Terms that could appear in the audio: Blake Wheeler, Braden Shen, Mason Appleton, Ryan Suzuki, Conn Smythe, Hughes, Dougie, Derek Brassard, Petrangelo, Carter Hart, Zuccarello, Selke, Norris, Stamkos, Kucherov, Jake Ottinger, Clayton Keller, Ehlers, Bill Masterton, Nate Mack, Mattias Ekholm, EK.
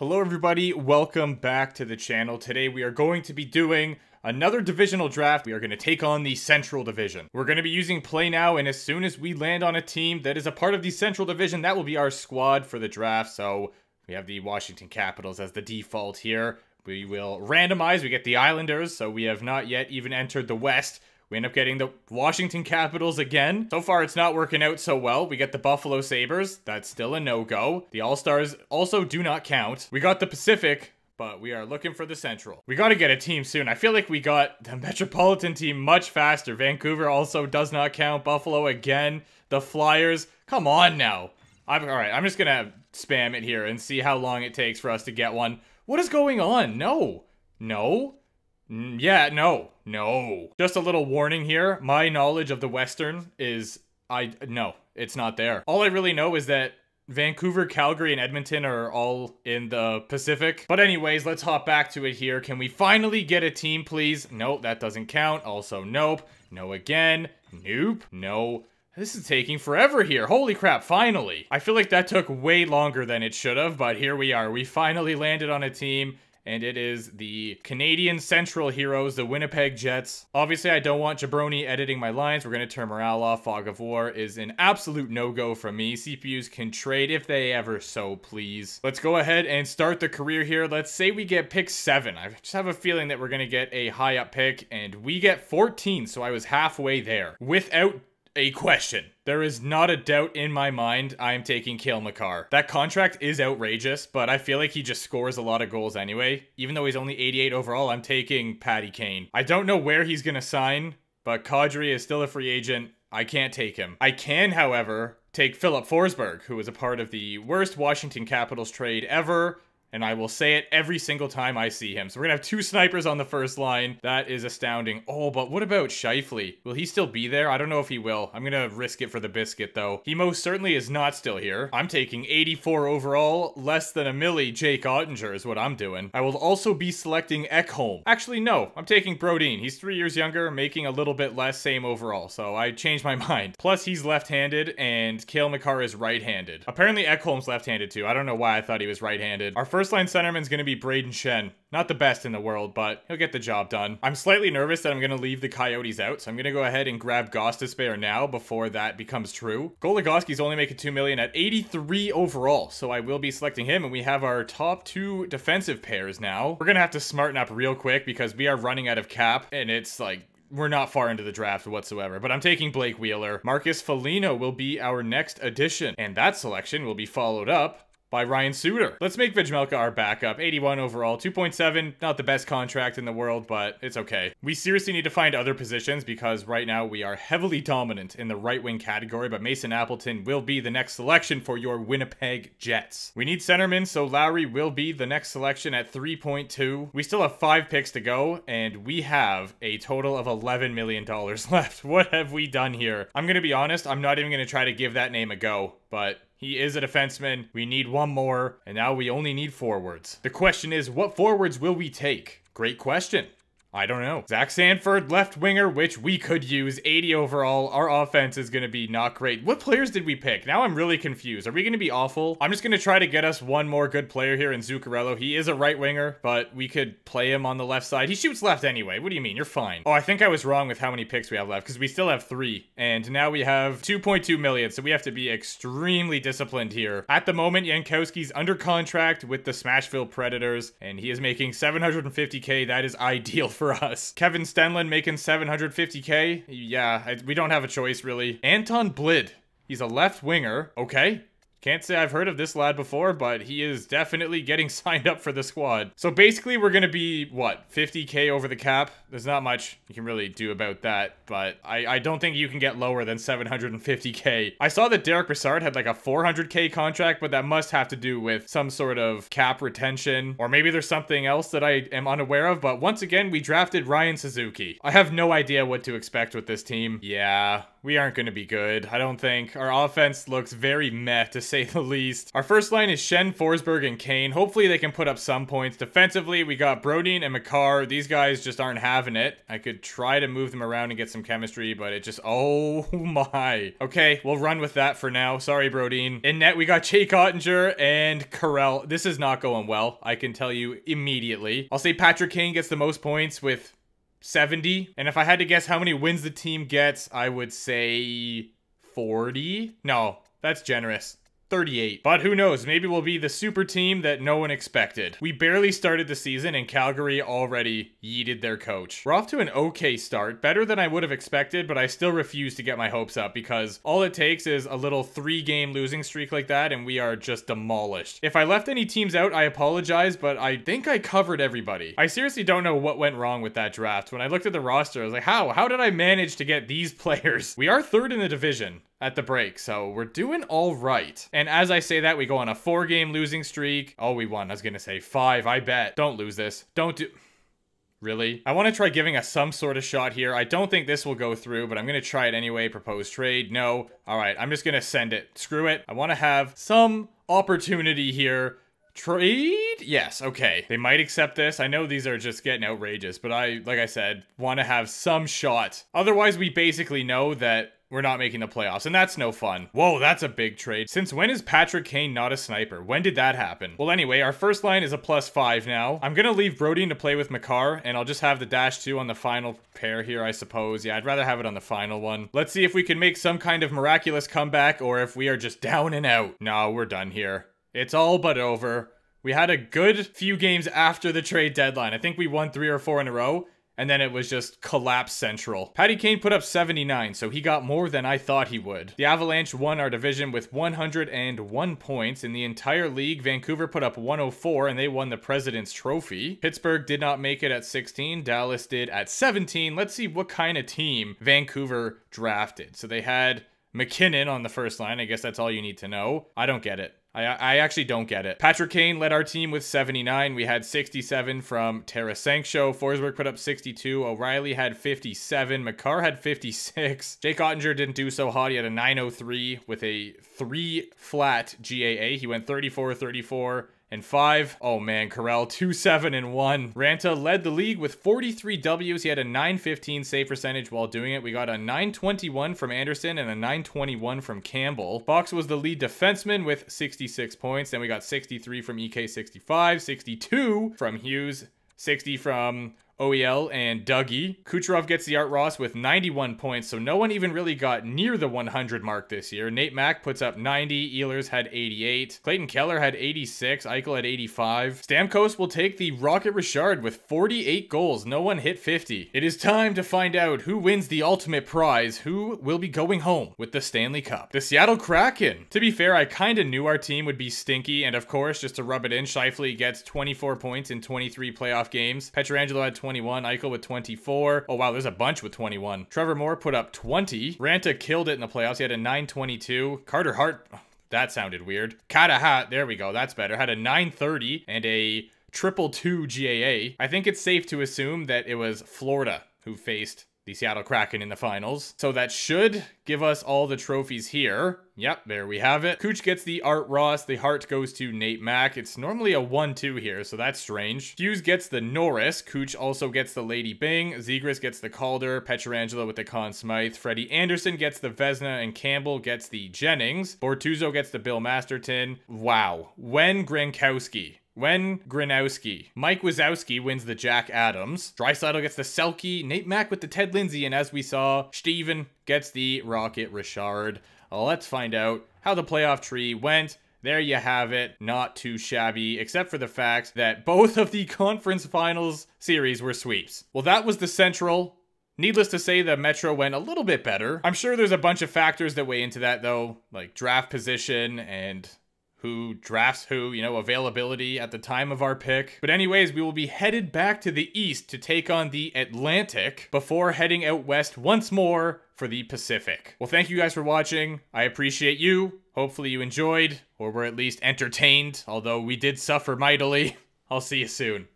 Hello everybody, welcome back to the channel. Today we are going to be doing another divisional draft. We are going to take on the Central Division. We're going to be using Play Now, and as soon as we land on a team that is a part of the Central Division, that will be our squad for the draft. So we have the Washington Capitals as the default here. We will randomize, we get the Islanders, so we have not yet even entered the West. We end up getting the Washington Capitals again. So far, it's not working out so well. We get the Buffalo Sabres. That's still a no-go. The All-Stars also do not count. We got the Pacific, but we are looking for the Central. We got to get a team soon. I feel like we got the Metropolitan team much faster. Vancouver also does not count. Buffalo again. The Flyers. Come on now. All right, I'm just going to spam it here and see how long it takes for us to get one. What is going on? No. No. Yeah, no, no. Just a little warning here. My knowledge of the Western is, no, it's not there. All I really know is that Vancouver, Calgary, and Edmonton are all in the Pacific. But anyways, let's hop back to it here. Can we finally get a team, please? Nope, that doesn't count. Also, nope. No again. Nope. No. This is taking forever here. Holy crap, finally. I feel like that took way longer than it should have, but here we are. We finally landed on a team. And it is the Canadian Central Heroes, the Winnipeg Jets. Obviously, I don't want Jabroni editing my lines. We're going to turn morale off. Fog of War is an absolute no-go from me. CPUs can trade if they ever so please. Let's go ahead and start the career here. Let's say we get pick 7. I just have a feeling that we're going to get a high-up pick. And we get 14, so I was halfway there. Without a question. There is not a doubt in my mind I am taking Cale Makar. That contract is outrageous, but I feel like he just scores a lot of goals anyway. Even though he's only 88 overall, I'm taking Patty Kane. I don't know where he's going to sign, but Kadri is still a free agent. I can't take him. I can, however, take Filip Forsberg, who was a part of the worst Washington Capitals trade ever. And I will say it every single time I see him. So we're going to have 2 snipers on the first line. That is astounding. Oh, but what about Scheifele? Will he still be there? I don't know if he will. I'm going to risk it for the biscuit, though. He most certainly is not still here. I'm taking 84 overall, less than a milli. Jake Ottinger is what I'm doing. I will also be selecting Ekholm. Actually, no. I'm taking Brodin. He's 3 years younger, making a little bit less, same overall. So I changed my mind. Plus, he's left-handed, and Cale Makar is right-handed. Apparently, Ekholm's left-handed, too. I don't know why I thought he was right-handed. Our first line centerman's going to be Braden Shen. Not the best in the world, but he'll get the job done. I'm slightly nervous that I'm going to leave the Coyotes out, so I'm going to go ahead and grab Gostisbehere now before that becomes true. Goligoski's only making $2 million at 83 overall, so I will be selecting him, and we have our top 2 defensive pairs now. We're going to have to smarten up real quick because we are running out of cap, and it's like, we're not far into the draft whatsoever, but I'm taking Blake Wheeler. Marcus Foligno will be our next addition, and that selection will be followed up by Ryan Suter. Let's make Vijmelka our backup. 81 overall, 2.7. Not the best contract in the world, but it's okay. We seriously need to find other positions because right now we are heavily dominant in the right wing category, but Mason Appleton will be the next selection for your Winnipeg Jets. We need centermen, so Lowry will be the next selection at 3.2. We still have 5 picks to go, and we have a total of $11 million left. What have we done here? I'm going to be honest, I'm not even going to try to give that name a go, but he is a defenseman. We need one more, and now we only need forwards. The question is, what forwards will we take? Great question. I don't know. Zach Sanford, left winger, which we could use. 80 overall. Our offense is going to be not great. What players did we pick? Now I'm really confused. Are we going to be awful? I'm just going to try to get us one more good player here in Zuccarello. He is a right winger, but we could play him on the left side. He shoots left anyway. What do you mean? You're fine. Oh, I think I was wrong with how many picks we have left because we still have 3. And now we have 2.2 million. So we have to be extremely disciplined here. At the moment, Jankowski's under contract with the Smashville Predators, and he is making $750K. That is ideal for us. Kevin Stenlund making $750K. Yeah, we don't have a choice really. Anton Blid. He's a left winger. Okay. Can't say I've heard of this lad before, but he is definitely getting signed up for the squad. So basically we're going to be, what, 50K over the cap? There's not much you can really do about that, but I don't think you can get lower than 750K. I saw that Derek Brassard had like a 400K contract, but that must have to do with some sort of cap retention, or maybe there's something else that I am unaware of. But once again, we drafted Ryan Suzuki. I have no idea what to expect with this team. Yeah, we aren't going to be good, I don't think. Our offense looks very meh, to say the least. Our first line is Shen, Forsberg, and Kane. Hopefully they can put up some points. Defensively, we got Brodin and Makar. These guys just aren't having it. I could try to move them around and get some chemistry, but it just... oh my. Okay, we'll run with that for now. Sorry, Brodin. In net, we got Jake Ottinger and Carell. This is not going well, I can tell you immediately. I'll say Patrick Kane gets the most points with... 70. And if I had to guess how many wins the team gets, I would say 40. No, that's generous. 38. But who knows? Maybe we'll be the super team that no one expected. We barely started the season and Calgary already yeeted their coach. We're off to an okay start, better than I would have expected, but I still refuse to get my hopes up because all it takes is a little 3-game losing streak like that and we are just demolished. If I left any teams out, I apologize, but I think I covered everybody. I seriously don't know what went wrong with that draft. When I looked at the roster, I was like, how? How did I manage to get these players? We are third in the division at the break, so we're doing all right. And as I say that, we go on a 4-game losing streak. Oh, we won. I was gonna say 5, I bet. Don't lose this. Don't do... really? I want to try giving us some sort of shot here. I don't think this will go through, but I'm going to try it anyway. Proposed trade. No. All right. I'm just going to send it. Screw it. I want to have some opportunity here. Trade? Yes. Okay. They might accept this. I know these are just getting outrageous, but I, like I said, want to have some shot. Otherwise, we basically know that we're not making the playoffs, and that's no fun. Whoa, that's a big trade. Since when is Patrick Kane not a sniper? When did that happen? Well, anyway, our first line is a +5 now. I'm gonna leave Brodin to play with Makar, and I'll just have the -2 on the final pair here, I suppose. Yeah, I'd rather have it on the final one. Let's see if we can make some kind of miraculous comeback, or if we are just down and out. No, we're done here. It's all but over. We had a good few games after the trade deadline. I think we won 3 or 4 in a row. And then it was just collapse central. Patty Kane put up 79, so he got more than I thought he would. The Avalanche won our division with 101 points. In the entire league, Vancouver put up 104, and they won the President's Trophy. Pittsburgh did not make it at 16. Dallas did at 17. Let's see what kind of team Vancouver drafted. So they had McKinnon on the first line. I guess that's all you need to know. I don't get it. I actually don't get it. Patrick Kane led our team with 79. We had 67 from Tara Sancho. Forsberg put up 62. O'Reilly had 57. Makar had 56. Jake Ottinger didn't do so hot. He had a 903 with a 3 flat GAA. He went 34, 34, and 5. Oh man, Carell, 2, 7, and 1. Ranta led the league with 43 Ws. He had a 915 save percentage while doing it. We got a 921 from Anderson and a 921 from Campbell. Fox was the lead defenseman with 66 points. Then we got 63 from EK, 65, 62 from Hughes, 60 from OEL and Dougie. Kucherov gets the Art Ross with 91 points, so no one even really got near the 100 mark this year. Nate Mack puts up 90, Ehlers had 88, Clayton Keller had 86, Eichel had 85. Stamkos will take the Rocket Richard with 48 goals. No one hit 50. It is time to find out who wins the ultimate prize, who will be going home with the Stanley Cup. The Seattle Kraken. To be fair, I kind of knew our team would be stinky, and of course, just to rub it in, Scheifele gets 24 points in 23 playoff games. Petrangelo had 21, Eichel with 24. Oh wow, there's a bunch with 21. Trevor Moore put up 20. Ranta killed it in the playoffs. He had a 922. Carter Hart, that sounded weird. Carter Hart, there we go, that's better. Had a 930 and a 222 GAA. I think it's safe to assume that it was Florida who faced the Seattle Kraken in the finals. So that should give us all the trophies here. Yep, there we have it. Kuch gets the Art Ross. The Hart goes to Nate Mack. It's normally a 1-2 here, so that's strange. Hughes gets the Norris. Kuch also gets the Lady Byng. Zegras gets the Calder. Petrangelo with the Conn Smythe. Freddie Anderson gets the Vezina, and Campbell gets the Jennings. Bortuzzo gets the Bill Masterton. Wow. When Grinowski. Mike Wazowski wins the Jack Adams. Draisaitl gets the Selke. Nate Mack with the Ted Lindsay. And as we saw, Steven gets the Rocket Richard. Let's find out how the playoff tree went. There you have it. Not too shabby, except for the fact that both of the conference finals series were sweeps. Well, that was the Central. Needless to say, the Metro went a little bit better. I'm sure there's a bunch of factors that weigh into that, though, like draft position and who drafts who, you know, availability at the time of our pick. But anyways, we will be headed back to the East to take on the Atlantic before heading out West once more for the Pacific. Well, thank you guys for watching. I appreciate you. Hopefully you enjoyed, or were at least entertained, although we did suffer mightily. I'll see you soon.